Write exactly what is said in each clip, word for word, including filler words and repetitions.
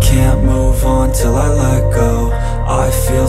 can't move on till I let go. I feel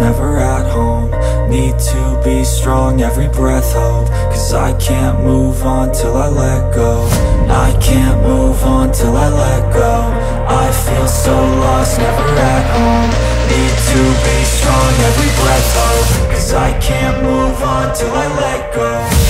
Never at home, need to be strong, every breath hold. Cause I can't move on till I let go. I can't move on till I let go. I feel so lost, never at home. Need to be strong, every breath hold. Cause I can't move on till I let go.